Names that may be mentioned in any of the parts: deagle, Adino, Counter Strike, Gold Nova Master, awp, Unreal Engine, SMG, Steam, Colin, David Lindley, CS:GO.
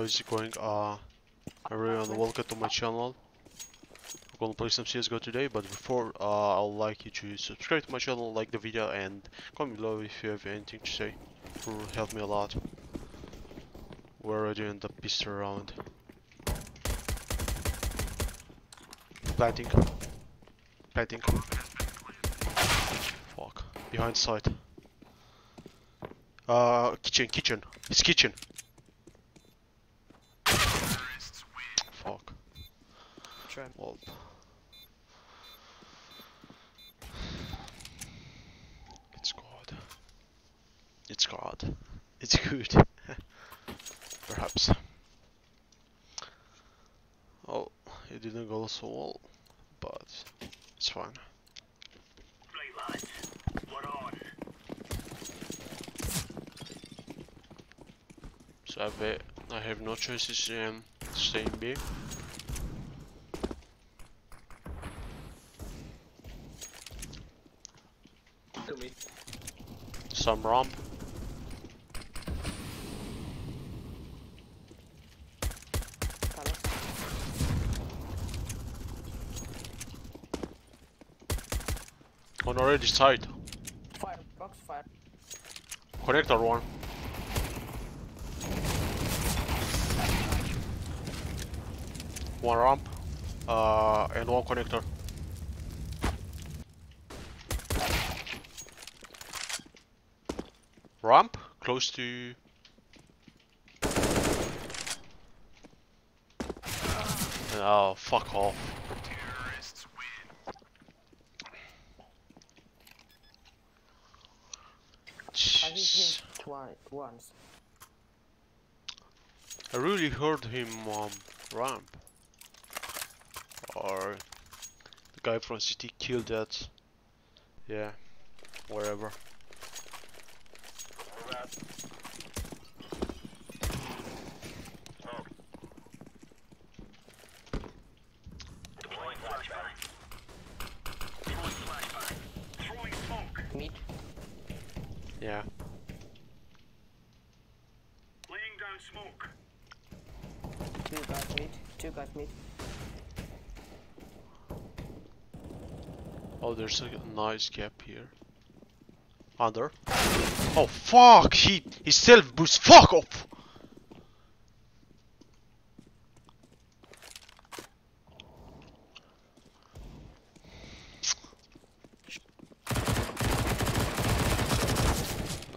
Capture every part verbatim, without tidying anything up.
how is it going? Uh, I really want to welcome to my channel. I'm gonna play some C S G O today, but before uh, I'd like you to subscribe to my channel, like the video, and comment below if you have anything to say. It will help me a lot. We're already in the pistol round. Planting. Planting. Fuck. Behind side. Uh, kitchen, kitchen. It's kitchen. Fuck. Tramp. Well. It's God. It's God. It's good. Perhaps. Oh, it didn't go so well, but it's fine. So I bet I have no choices um, to stay in B. Some ramp. On already side. Fire, box fire. Connector one. One ramp, uh, and one connector. Ramp, close to... Oh, fuck off. I hit him twice, once. I really heard him um, ramp. Or the guy from C T killed that. Yeah, whatever. Oh. Yeah. Laying down smoke. Two guys mid. Two guys mid. Oh, there's a nice gap here. Under. Oh fuck! He he self boost. Fuck off!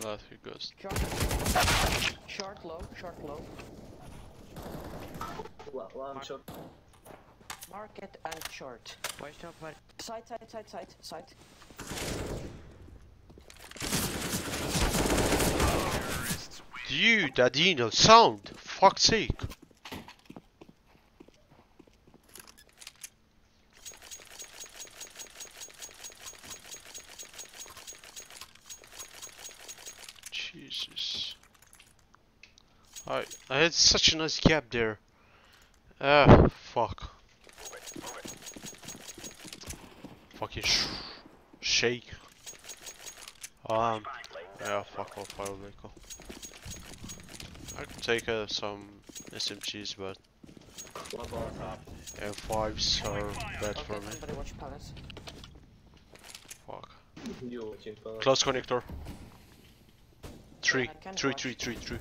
That he goes. Short low. Short low. Well, well, I'm short. Market and short. Watch out, watch. Side, side, side, side, side. Dude, Adino, sound! Fuck's sake! Jesus. I, I had such a nice gap there. Ah, fuck. Fucking sh shake. Um, yeah, fuck off, I would go. I could take uh, some S M Gs, but M fives are bad for me. Fuck. Close connector. Three, three, three, three, three.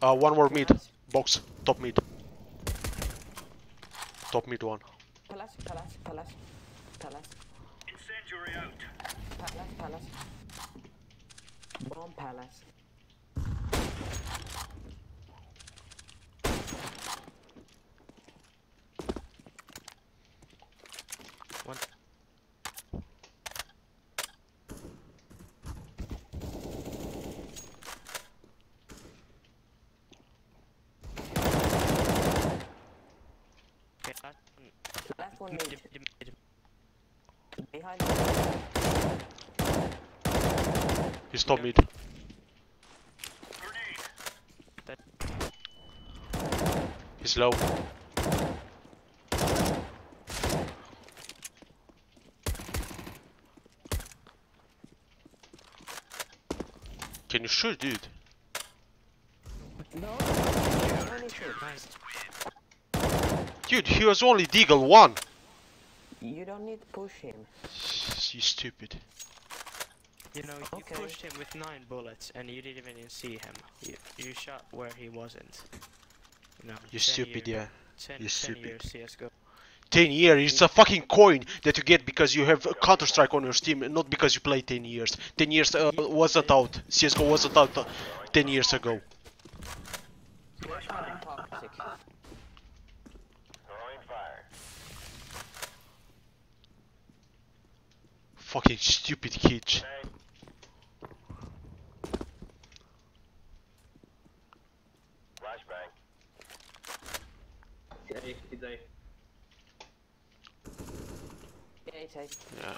Uh, one more mid. Box. Top mid. Top mid one. Palace, palace, palace, palace. Incendiary out. Palace, palace. Bomb palace. One. Last one mid. Behind. He's top mid. He's low. Can Then you shoot, dude. No, I shoot. Dude, he was only deagle one. You don't need to push him. You stupid. You know, you okay. pushed him with nine bullets and you didn't even see him. You, you shot where he wasn't. You know, you stupid, year, yeah. Ten, you ten stupid. Year C S G O. ten years, it's a fucking coin that you get because you have Counter Strike on your Steam, not because you play ten years. ten years uh, wasn't out, C S G O wasn't out uh, ten years ago. Fucking stupid kid. Yeah.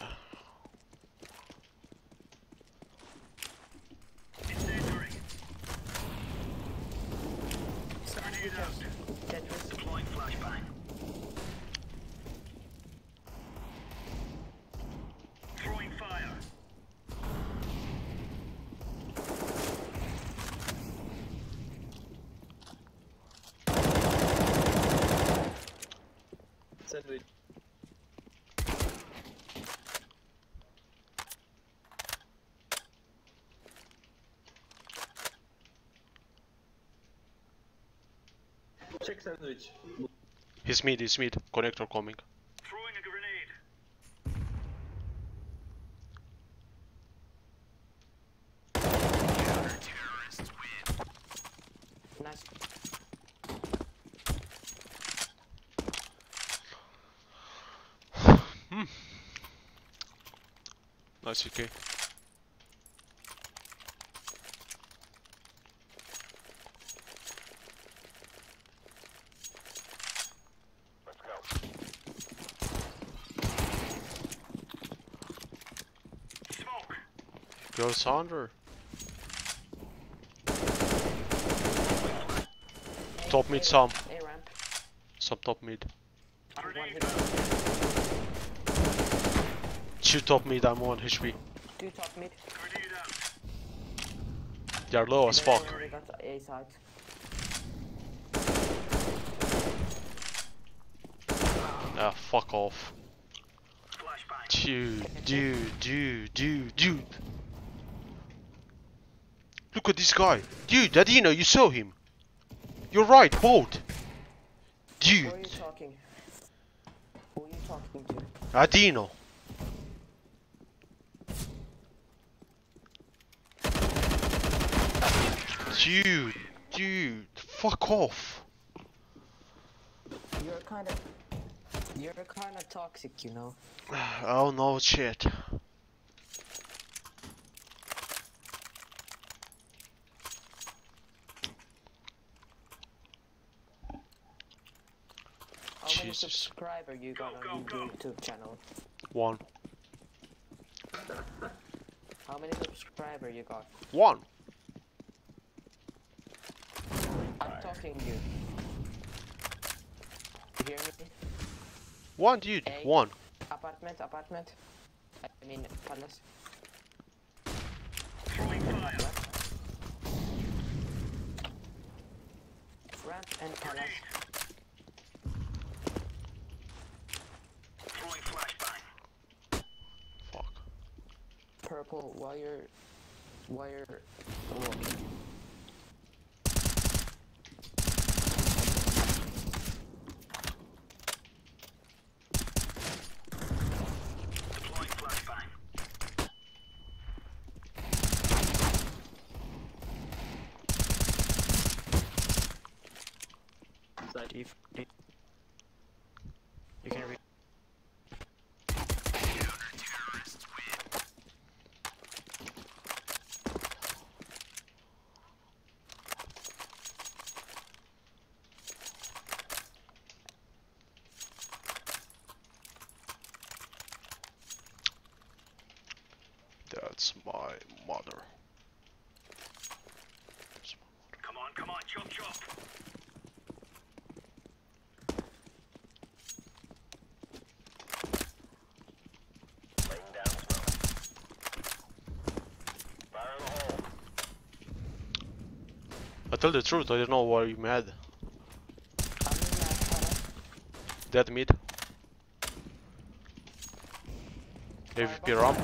Sandwich. Check sandwich. He's mid, he's mid. Connector coming. Throwing a grenade. Nice. Hmm. Nice, okay. Go Sonder. Top mid some. Some top mid. Two top mid, I'm one H P. Two top mid. They're low as fuck. Ah, fuck off. Dude, dude, dude, dude, dude. Look at this guy. Dude, Adino, you saw him. You're right, bold. Dude. Who are you talking? Who are you talking to? Adino. Dude, dude, fuck off. You're kind of... You're kind of toxic, you know. Oh no, shit. How many subscribers you got go, on your YouTube channel? One. How many subscribers you got? One. I'm talking to you. You hear me? One dude, A one. Apartment, apartment. I mean, palace. Ramp and palace. Purple wire, wire walking. That's my mother. That's my mother. Come on, come on, chop, chop. Laying down slow. Fire in the hole. tell the truth, I don't know why you're mad. Dead mid. A V P ramp.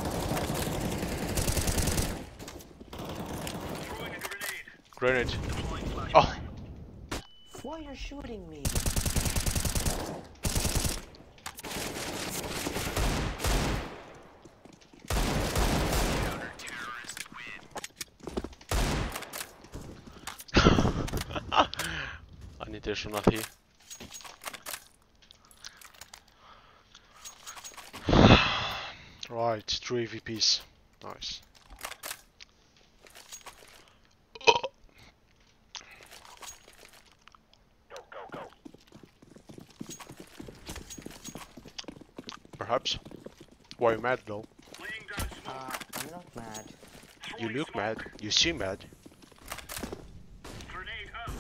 Grenade. Oh. Why are you shooting me? I need to shoot not here. Right, three V Ps. Nice. Go, go, go. Perhaps. Why are you mad though? Uh, I'm not mad. You look mad. You seem mad. Grenade up.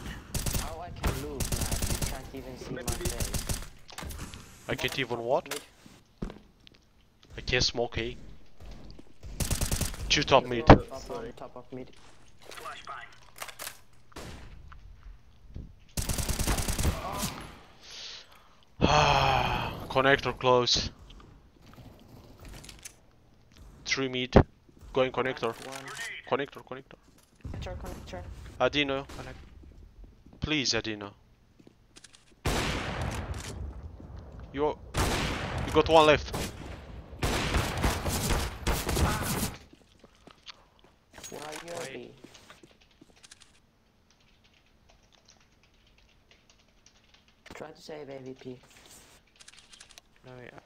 How I can look mad? You can't even see my face. I can't even what? I can't smoke A. Two top mid. Top of mid. Connector close. Three mid. Going connector. Connector, connector. Connector, connector. Adino. Please, Adino. You. You got one left. Try to save A V P. Oh yeah.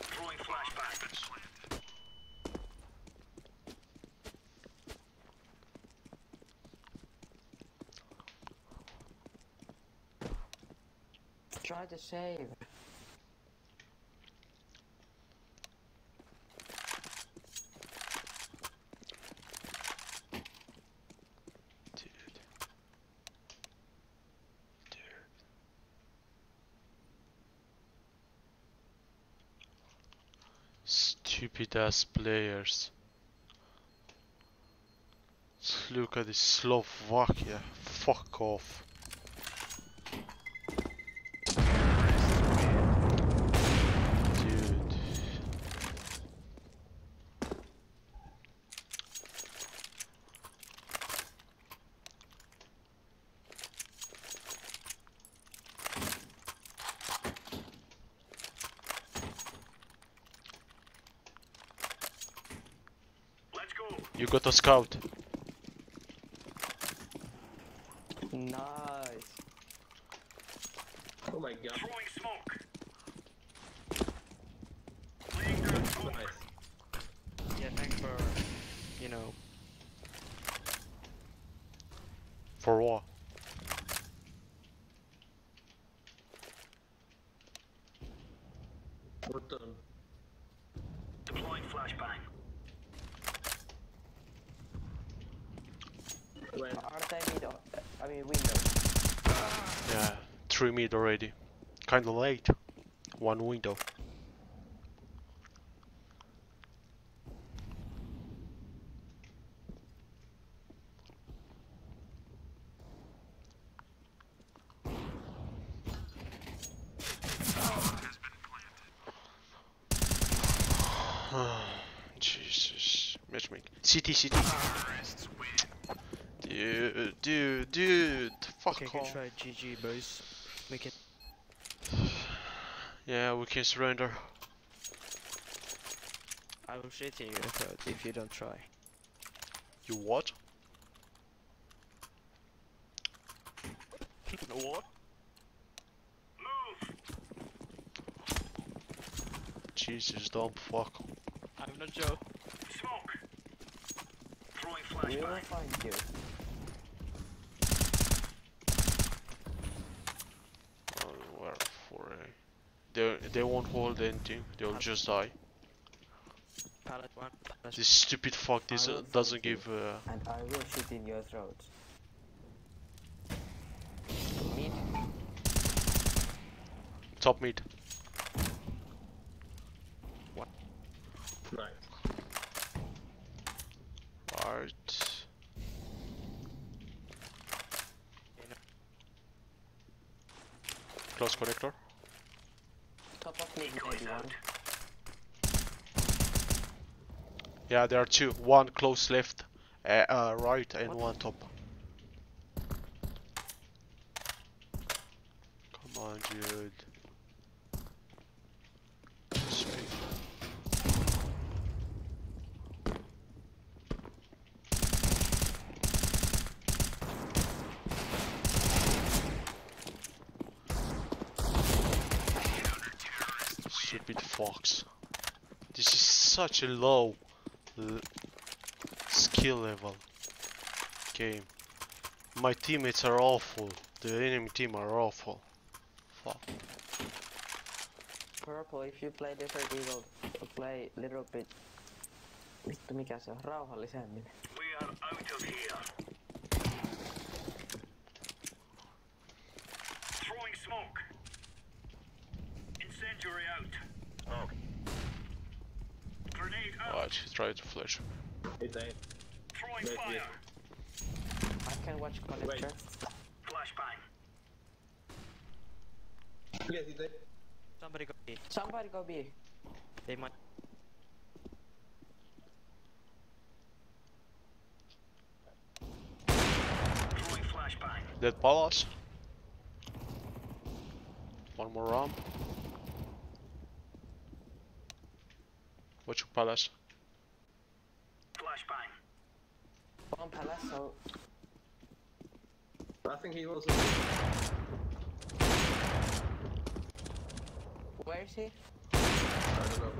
Throwing flashbacks. Try to save. Stupid ass players. Let's look at this Slovakia. Fuck off. Dude. You got a scout. Nice. Oh my god. Throwing smoke. Playing ground smoke. Nice. Yeah, thanks for, you know. For what? We're done. Deploying flashbang. When? Are they mid or, I mean window? Yeah, three mid already. Kinda late. One window. Jesus. Matchmaking. C T, C T. Dude, dude, dude, fuck off. Okay, we try G G, boys. We can. Yeah, we can surrender. I will shit in your throat if you don't try. You what? What? Move! Jesus, don't fuck. I'm not Joe. Smoke! Throwing flashbang. Where I find you? They, they won't hold anything, they'll just die. This stupid fuck this uh, doesn't give uh... And I will shoot in your throat. Mid. Top mid. What? Right. Close connector. Top of me going down. Yeah, there are two. One close left, uh, uh, right, and what? One top. Come on, dude. Stupid fox. This is such a low L skill level game. My teammates are awful. The enemy team are awful. Fuck. Purple, if you play different evil, play little bit. Vittu, mikä se on? Rauhallisemmin. We are out of here. Throwing smoke. Incendiary out. Oh. Watch, he tried to flash. It ain't. Throwing Wait, fire. I can watch connector. Flashbang. Yes, it ain't. Somebody go B. Somebody go B. They might. Throwing flashbang. Dead ballas. One more round. Watch your palace. Flashbang. On palace, so. I think he was. Where is he? I don't know.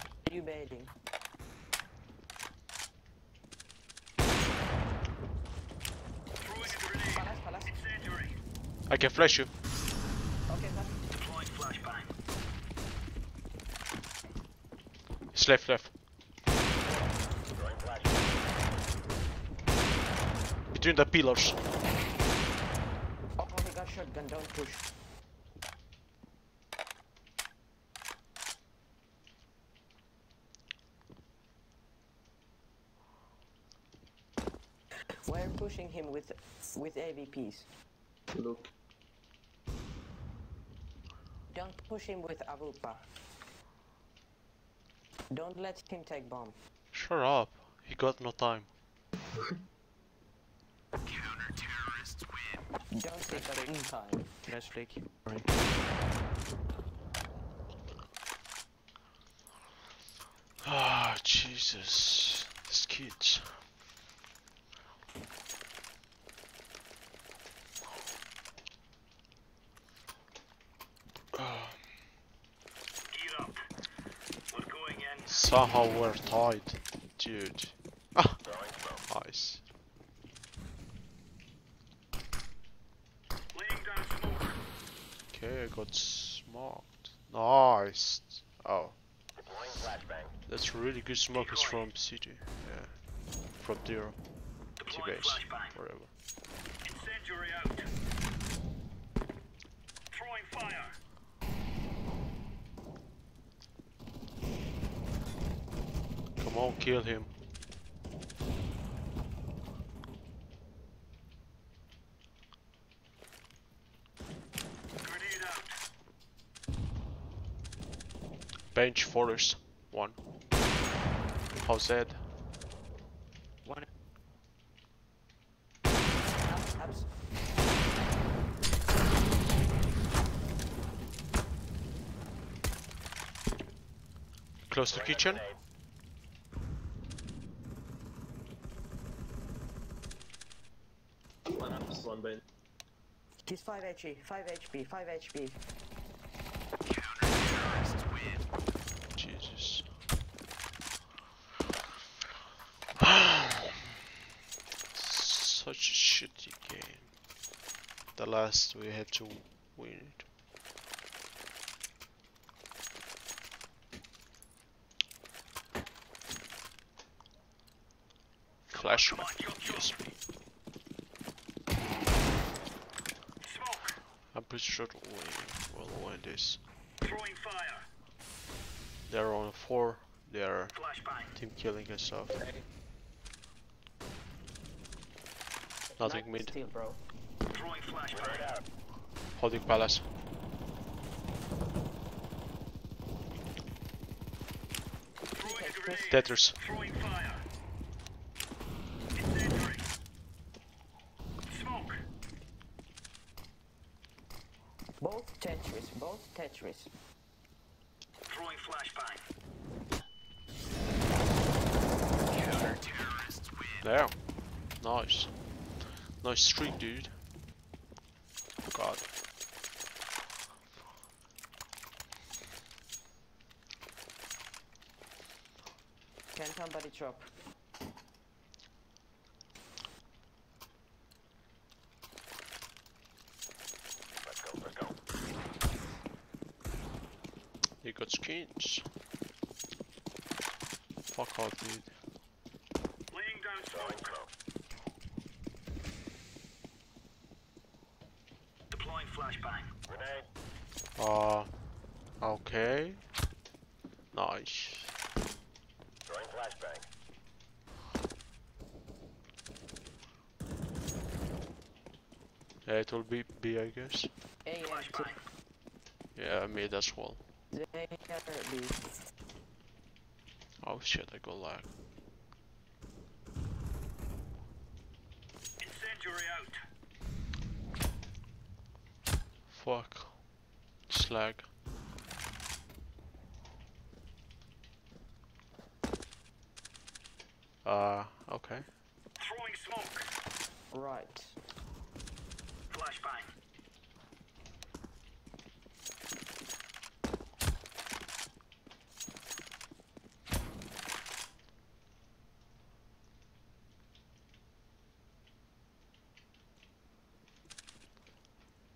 Are you baiting? Palace, palace. I can flash you. Okay, deploying flashbang. It's left, left. Between the pillars. Oh, we got shotgun, don't push. We're pushing him with with A V Ps. Look. Don't push him with Avupa. Don't let him take bomb. Shut up. He got no time. Counter terrorists win. Don't take that in time. Let's flick. Right. Ah, Jesus. This kid. Somehow we're tied, dude. Ah, nice. Okay, I got smoked. Nice. Oh, that's really good. Smoke is from C T. Yeah, from zero. T base, whatever. Incendiary out. Throwing fire. Come on, kill him. Grenade out. Bench forest. One. How's that? One. Close to kitchen. He's five H P, five H P, five H P. Counter-terrorists win. Jesus. Such a shitty game. The last we had to win it. Flash. Yes. I'm pretty sure we'll win this. Throwing fire. They're on four. They're team killing us off. Okay. Nothing mid. Throwing flashbang. holding palace. Tetris. Both Tetris, both Tetris. Throwing flashbang. Counter terrorists win. There. Nice. Nice streak, dude. God. Can somebody drop? Let's go, let's go. You got skins. Fuck off, dude. Laying down smoke. Deploying flashbang. Grenade. Ah, uh, okay. Nice. Throwing flashbang. Yeah, it will be B, I guess. A flashbang. Yeah, me as well. Oh shit, I got lag. Incendiary out. Fuck. It's lag. Uh, okay. Throwing smoke. Right. Flashbang.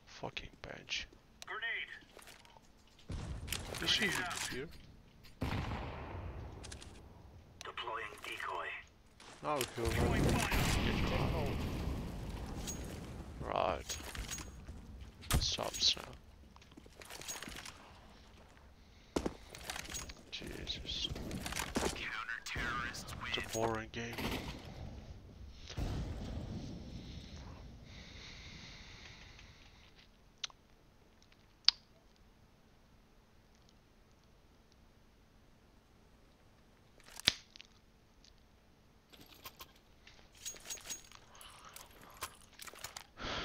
Fucking bench. Grenade. Is she here? Oh, cool. Right. Right. Stops now. Jesus. Counter-terrorists win. It's a boring game.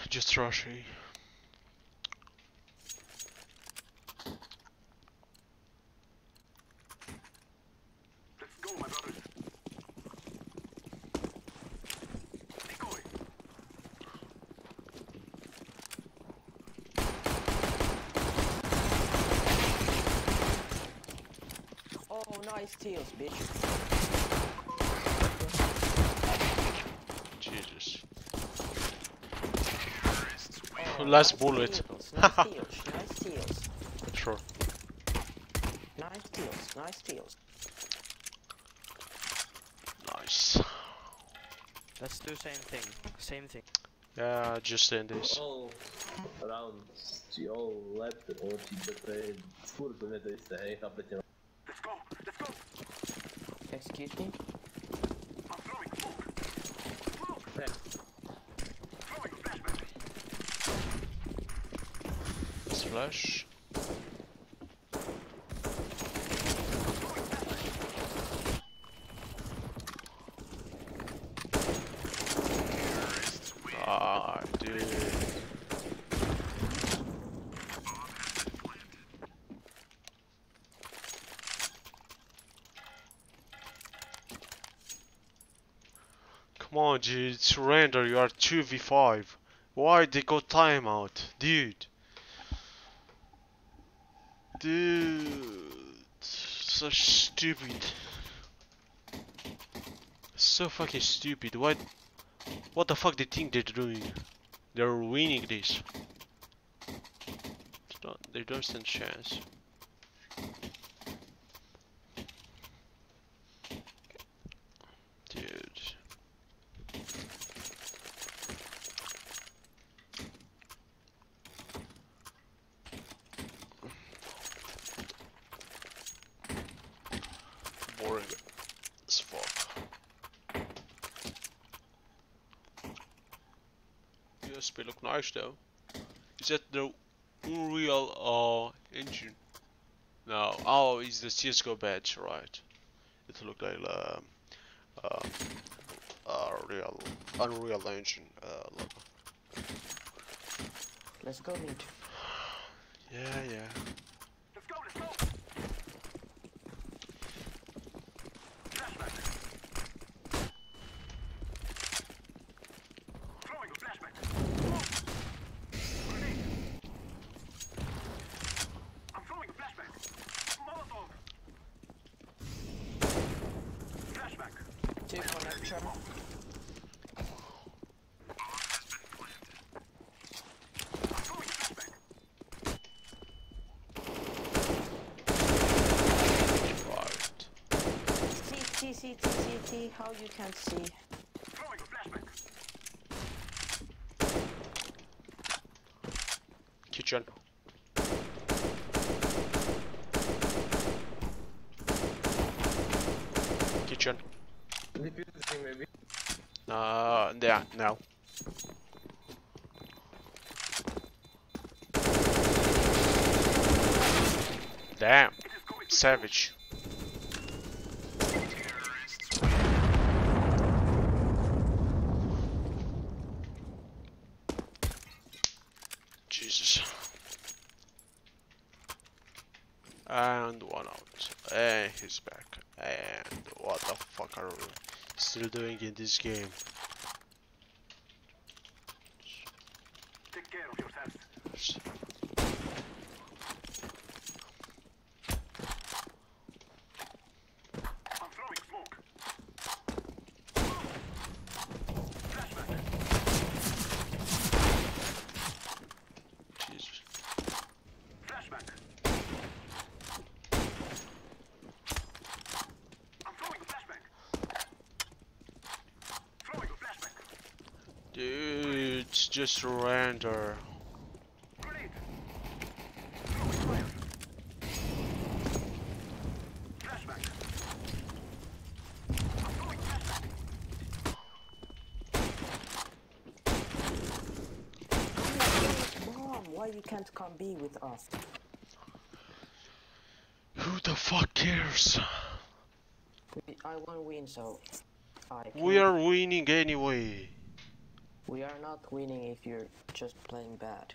Just rushy. Let's go, my brothers. Decoy. Oh, nice steals, bitch. Jesus. Last nice bullet. Deals, nice deals, nice deals. Sure. Nice deals, nice deals. Nice. Let's do same thing, same thing. Yeah, just in this. All rounds, all left or the full they say. Let's go, let's go. Excuse me. I'm throwing smoke. Smoke. Flash. Ah, dude. Come on, dude, surrender. You are two v five. Why they got timeout, dude? Dude, such stupid, so fucking stupid. What, what the fuck they think they're doing? They're winning this. It's not, they don't stand a chance. This may look nice though. Is that the Unreal uh, Engine. No, oh, it's the C S G O badge, right? It looked like um, um, uh, real Unreal Engine uh, logo. Let's go, mate. Yeah, yeah. Let's go, let's go. See, see, see, how you can see. Kitchen. Kitchen. Maybe. Uh, there now. Damn, savage. And one out, and he's back. And what the fuck are we still doing in this game? Take care of yourself. I'm throwing smoke. Flashback. Jesus. Flashback. Dude, it's just surrender. Mom, why you can't come be with us? Who the fuck cares? I wanna win, so I can't. We are winning anyway. We are not winning if you're just playing bad.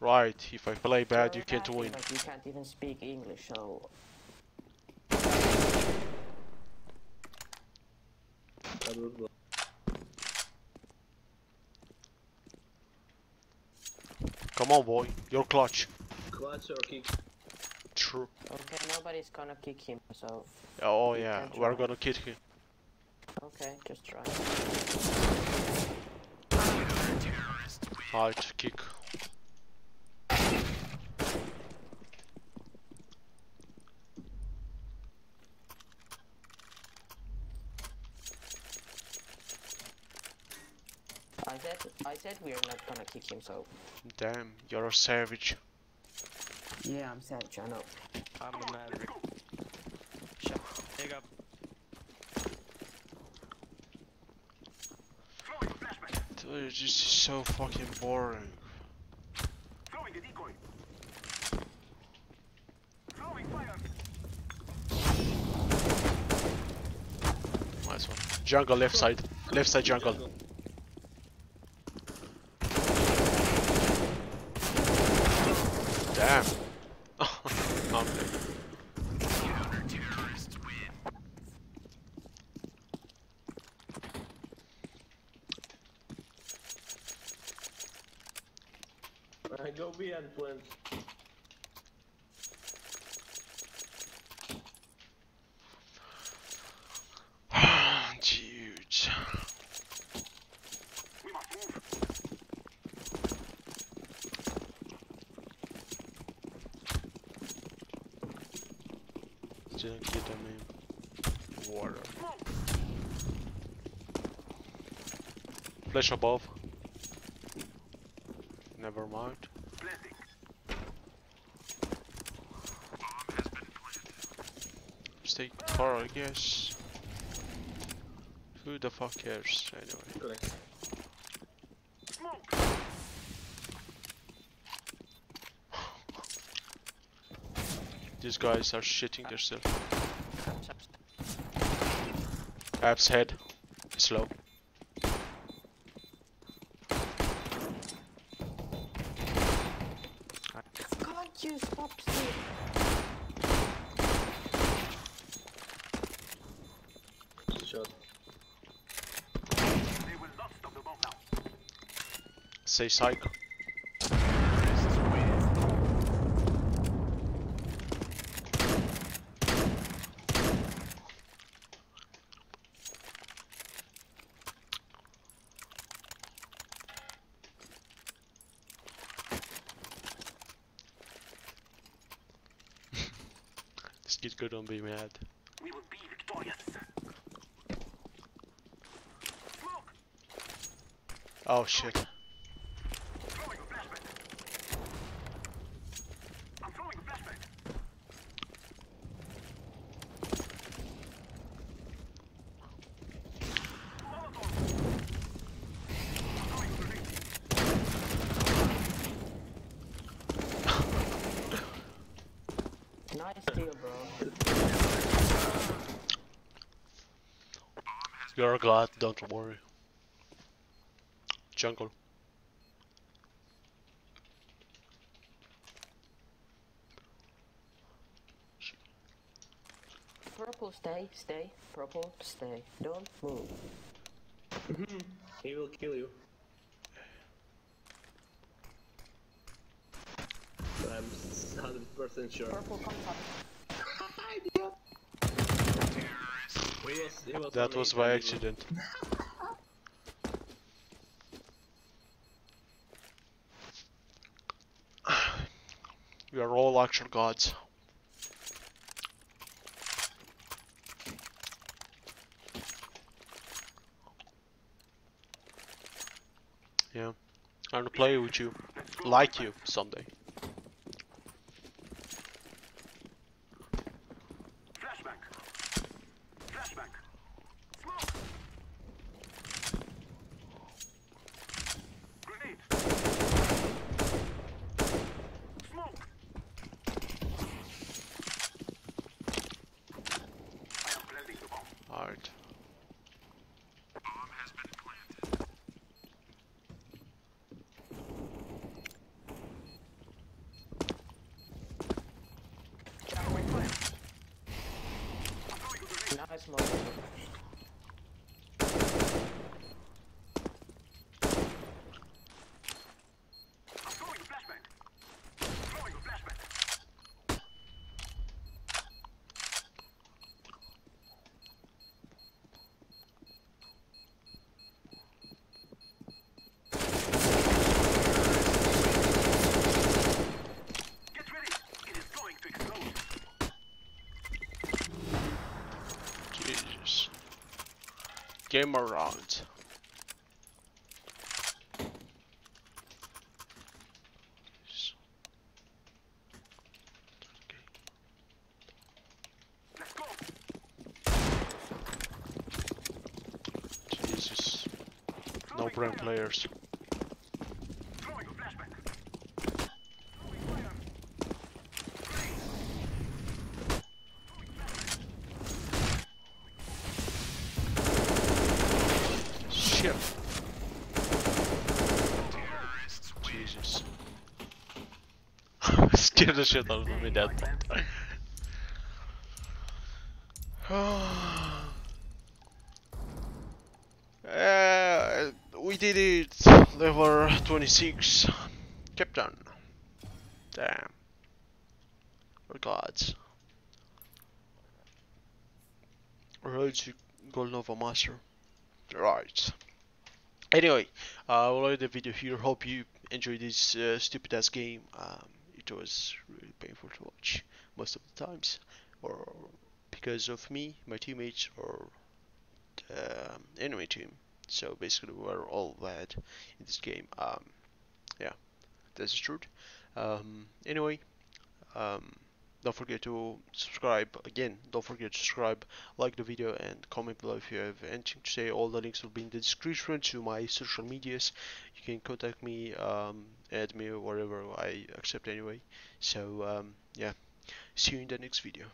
Right, if I play bad, you can't win. Like you can't even speak English, so... Come on, boy, you're clutch. Clutch or kick? True. Okay, nobody's gonna kick him, so... Oh yeah, we're gonna kick him. Okay, just try. Hard kick. I said, I said we're not gonna kick him, so. Damn, you're a savage. Yeah, I'm savage. I know. I'm a maverick. Shut up. Dude, this is so fucking boring. Throwing a decoy. Throwing fire. Nice one. Jungle left side. Left side jungle. jungle. Damn. I'm dead. Go behind plant. Huge. We must move. Didn't get any water. Flash above. Never mind. Take far, I guess. Who the fuck cares anyway? Smoke. These guys are shitting themselves. Ab's head. It's low. Can't you stop sleep? Shot. Say psycho. It's good on being mad. We will be victorious. Look. Oh shit. Throwing a flashbang. I'm throwing a flashbang. Nice deal, bro. You're glad, don't worry. Jungle. Purple, stay, stay. Purple, stay. Don't move. He will kill you. I'm one hundred percent sure. Purple, come up. Was, was that was by accident. We are all action gods. Yeah, I'm gonna play with you, like you someday. Nice move. I'm throwing a flashbang. Throwing a flashbang. Get ready. It is going to explode. Game around. Let's go. Jesus. No brain players. Jesus. Scared the shit out of me that time. uh, we did it. Level twenty-six. Captain. Damn. Oh god. Road to Gold Nova Master. Right. Anyway, I uh, will end the video here. Hope you enjoyed this uh, stupid ass game. Um, it was really painful to watch most of the times, or because of me, my teammates, or the um, enemy team. So basically, we were all bad in this game. Um, yeah, that's the truth. Um, anyway, um, don't forget to subscribe. Again, don't forget to subscribe, like the video, and comment below if you have anything to say. All the links will be in the description to my social medias. You can contact me, um, add me, or whatever I accept anyway. So um, yeah, See you in the next video.